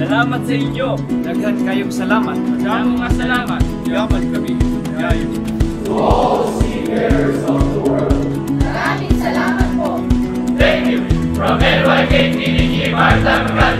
Salamat sa inyo. Daghan kayong salamat. Maraming mga salamat. Yaman kami. Yayo. To all the seafarers of the world. Maraming salamat po. Thank you. From NYK, Martha Maganda.